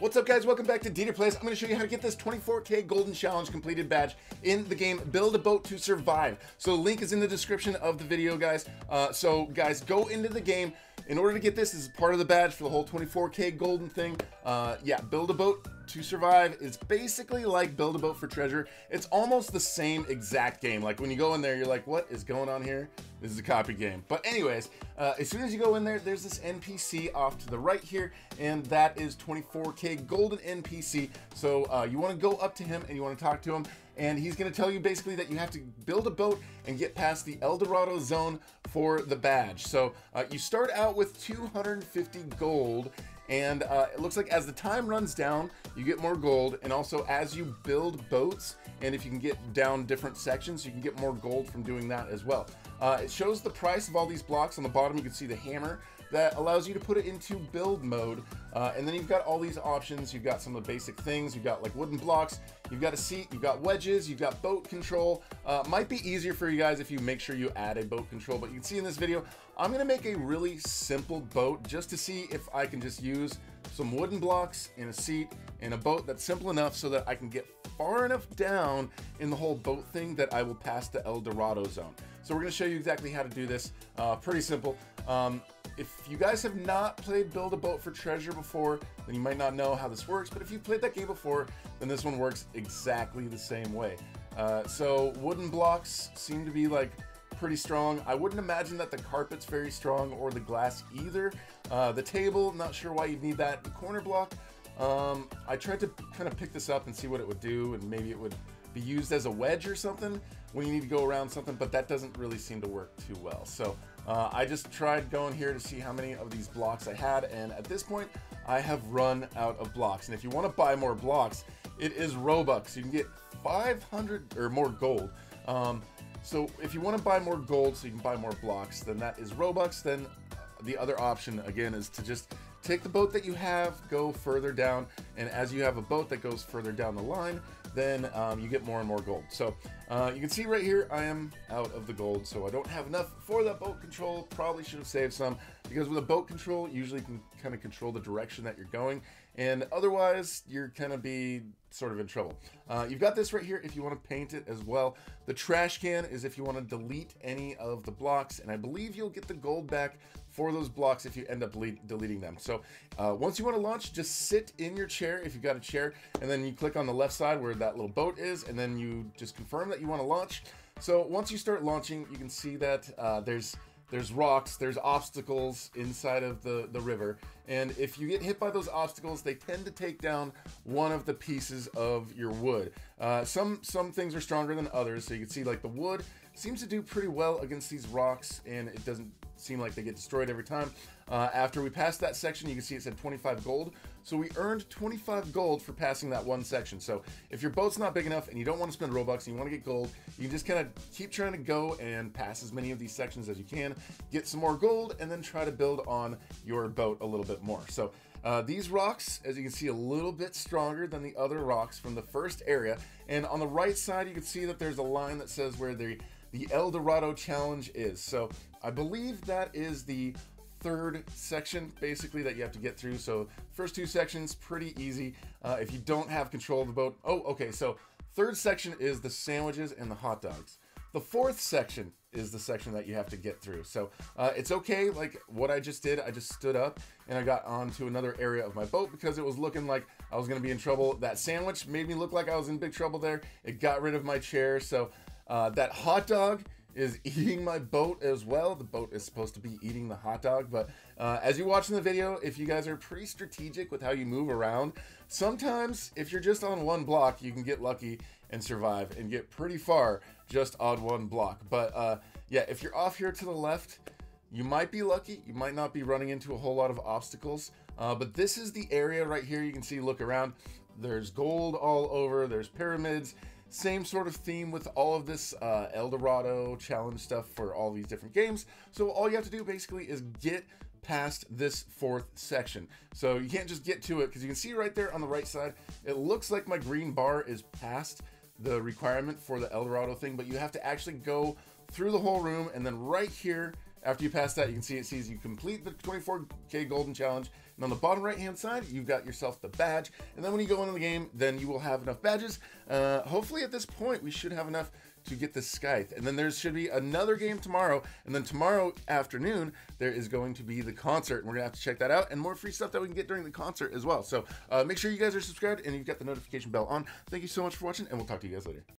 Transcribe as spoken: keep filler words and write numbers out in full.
What's up, guys? Welcome back to DeeterPlays. I'm going to show you how to get this twenty-four K golden challenge completed badge in the game Build a Boat to Survive. So the link is in the description of the video, guys. Uh, so guys, go into the game. In order to get this, this is part of the badge for the whole twenty-four K golden thing. Uh, yeah, Build a Boat to Survive is basically like Build a Boat for Treasure. It's almost the same exact game. Like when you go in there, you're like, what is going on here? This is a copy game. But anyways, uh, as soon as you go in there, there's this N P C off to the right here, and that is twenty-four K golden N P C. So uh, you want to go up to him and you want to talk to him, and he's going to tell you basically that you have to build a boat and get past the El Dorado zone for the badge. So uh, you start out with two hundred fifty gold, and uh, it looks like as the time runs down, you get more gold, and also as you build boats, and if you can get down different sections, you can get more gold from doing that as well. Uh, it shows the price of all these blocks. On the bottom, you can see the hammer that allows you to put it into build mode. Uh, and then you've got all these options. You've got some of the basic things. You've got like wooden blocks. You've got a seat. You've got wedges. You've got boat control. Uh, might be easier for you guys if you make sure you add a boat control. But you can see in this video, I'm going to make a really simple boat just to see if I can just use some wooden blocks and a seat and a boat that's simple enough so that I can get far enough down in the whole boat thing that I will pass the El Dorado zone. So we're going to show you exactly how to do this. Uh, pretty simple. Um, if you guys have not played Build a Boat for Treasure before, then you might not know how this works. But if you've played that game before, then this one works exactly the same way. Uh, so wooden blocks seem to be like pretty strong. I wouldn't imagine that the carpet's very strong or the glass either. Uh, the table, not sure why you'd need that. The corner block, um, I tried to kind of pick this up and see what it would do, and maybe it would be used as a wedge or something when you need to go around something, but that doesn't really seem to work too well. So uh, I just tried going here to see how many of these blocks I had, and at this point I have run out of blocks. And if you want to buy more blocks, it is Robux. You can get five hundred or more gold. Um, so if you want to buy more gold so you can buy more blocks, then that is Robux. Then the other option again is to just take the boat that you have, go further down, and as you have a boat that goes further down the line, then um, you get more and more gold. So uh, you can see right here, I am out of the gold, so I don't have enough for that boat control. Probably should have saved some, because with a boat control, usually you can kind of control the direction that you're going, and otherwise you're kind of be sort of in trouble. Uh, you've got this right here if you want to paint it as well. The trash can is if you want to delete any of the blocks, and I believe you'll get the gold back for those blocks if you end up deleting them. So uh, once you want to launch, just sit in your chair if you've got a chair, and then you click on the left side where that little boat is, and then you just confirm that you want to launch. So once you start launching, you can see that uh, there's There's rocks, there's obstacles inside of the, the river. And if you get hit by those obstacles, they tend to take down one of the pieces of your wood. Uh, some, some things are stronger than others. So you can see like the wood seems to do pretty well against these rocks, and it doesn't seem like they get destroyed every time. Uh, after we passed that section, you can see it said twenty-five gold. So we earned twenty-five gold for passing that one section. So if your boat's not big enough and you don't want to spend Robux and you want to get gold, you can just kind of keep trying to go and pass as many of these sections as you can, get some more gold, and then try to build on your boat a little bit more. So uh, these rocks, as you can see, a little bit stronger than the other rocks from the first area. And on the right side, you can see that there's a line that says where the, the El Dorado challenge is. So I believe that is the third section basically that you have to get through. So first two sections pretty easy uh, if you don't have control of the boat. Oh, okay, so third section is the sandwiches and the hot dogs. The fourth section is the section that you have to get through. So uh, it's okay, like what I just did, I just stood up and I got onto another area of my boat because it was looking like I was gonna be in trouble. That sandwich made me look like I was in big trouble there. It got rid of my chair. So uh, that hot dog is eating my boat as well. The boat is supposed to be eating the hot dog, but uh, as you're watching the video, if you guys are pretty strategic with how you move around, sometimes if you're just on one block, you can get lucky and survive and get pretty far just on one block. But uh, yeah, if you're off here to the left, you might be lucky. You might not be running into a whole lot of obstacles, uh, but this is the area right here. You can see, look around, there's gold all over, there's pyramids. Same sort of theme with all of this uh, El Dorado challenge stuff for all these different games. So all you have to do basically is get past this fourth section. So you can't just get to it, because you can see right there on the right side, it looks like my green bar is past the requirement for the El Dorado thing, but you have to actually go through the whole room. And then right here, after you pass that, you can see it says you complete the twenty-four K golden challenge And on the bottom right hand side, you've got yourself the badge. And then when you go into the game, then you will have enough badges. Uh, hopefully at this point, we should have enough to get the Scythe. And then there should be another game tomorrow. And then tomorrow afternoon, there is going to be the concert. And we're gonna have to check that out, and more free stuff that we can get during the concert as well. So uh, make sure you guys are subscribed and you've got the notification bell on. Thank you so much for watching, and we'll talk to you guys later.